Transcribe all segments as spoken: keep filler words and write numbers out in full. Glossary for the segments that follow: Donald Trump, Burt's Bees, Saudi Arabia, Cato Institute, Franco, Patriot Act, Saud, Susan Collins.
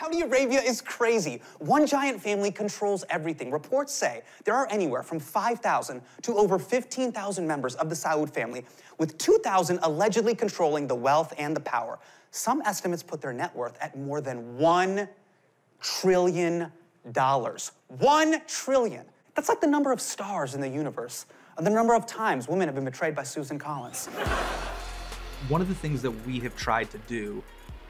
Saudi Arabia is crazy. One giant family controls everything. Reports say there are anywhere from five thousand to over fifteen thousand members of the Saud family, with two thousand allegedly controlling the wealth and the power. Some estimates put their net worth at more than one trillion dollars. One trillion. That's like the number of stars in the universe, and the number of times women have been betrayed by Susan Collins. One of the things that we have tried to do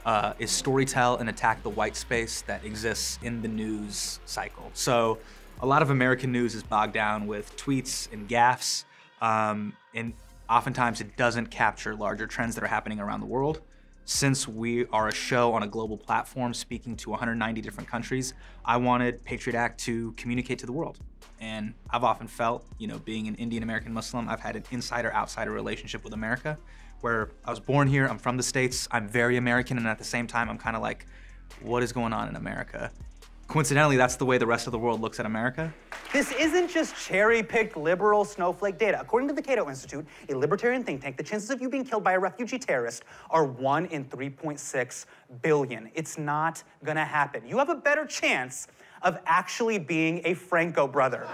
uh, is storytell and attack the white space that exists in the news cycle. So a lot of American news is bogged down with tweets and gaffes, um, and oftentimes it doesn't capture larger trends that are happening around the world. Since we are a show on a global platform speaking to one hundred ninety different countries, I wanted Patriot Act to communicate to the world. And I've often felt, you know, being an Indian American Muslim, I've had an insider-outsider relationship with America, where I was born here, I'm from the States, I'm very American, and at the same time, I'm kind of like, what is going on in America? Coincidentally, that's the way the rest of the world looks at America. This isn't just cherry-picked liberal snowflake data. According to the Cato Institute, a libertarian think tank, the chances of you being killed by a refugee terrorist are one in three point six billion. It's not gonna happen. You have a better chance of actually being a Franco brother.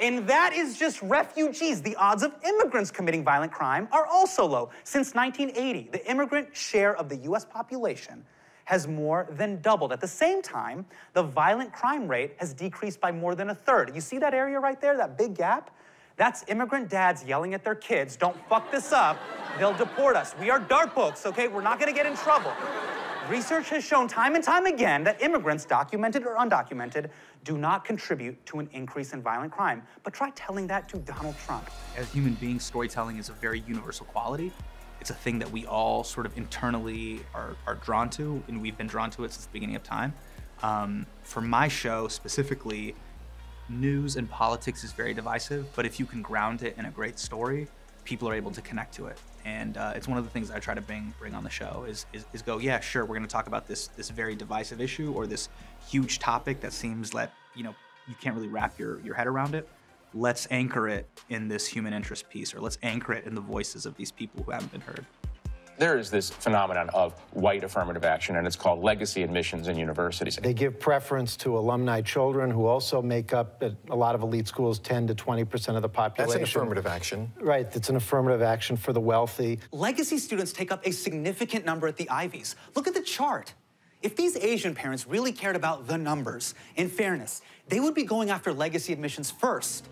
And that is just refugees. The odds of immigrants committing violent crime are also low. Since nineteen eighty, the immigrant share of the U S population has more than doubled. At the same time, the violent crime rate has decreased by more than a third. You see that area right there, that big gap? That's immigrant dads yelling at their kids, "Don't fuck this up, they'll deport us. We are dark folks, okay? We're not gonna get in trouble." Research has shown time and time again that immigrants, documented or undocumented, do not contribute to an increase in violent crime. But try telling that to Donald Trump. As human beings, storytelling is a very universal quality. It's a thing that we all sort of internally are, are drawn to, and we've been drawn to it since the beginning of time. Um, for my show specifically, news and politics is very divisive, but if you can ground it in a great story, people are able to connect to it. And uh, it's one of the things I try to bring, bring on the show is, is, is go, yeah, sure, we're gonna talk about this, this very divisive issue or this huge topic that seems like, you know, you can't really wrap your, your head around it. Let's anchor it in this human interest piece, or let's anchor it in the voices of these people who haven't been heard. There is this phenomenon of white affirmative action, and it's called legacy admissions in universities. They give preference to alumni children who also make up, at a lot of elite schools, ten to twenty percent of the population. That's an affirmative action. Right, it's an affirmative action for the wealthy. Legacy students take up a significant number at the Ivies. Look at the chart. If these Asian parents really cared about the numbers and fairness, they would be going after legacy admissions first.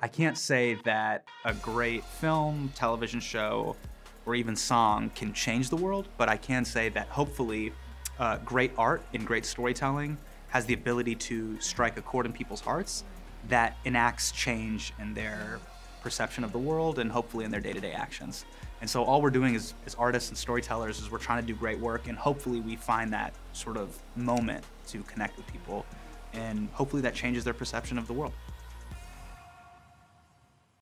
I can't say that a great film, television show, or even song can change the world, but I can say that hopefully uh, great art and great storytelling has the ability to strike a chord in people's hearts that enacts change in their perception of the world and hopefully in their day-to-day actions. And so all we're doing is, as artists and storytellers is we're trying to do great work, and hopefully we find that sort of moment to connect with people, and hopefully that changes their perception of the world.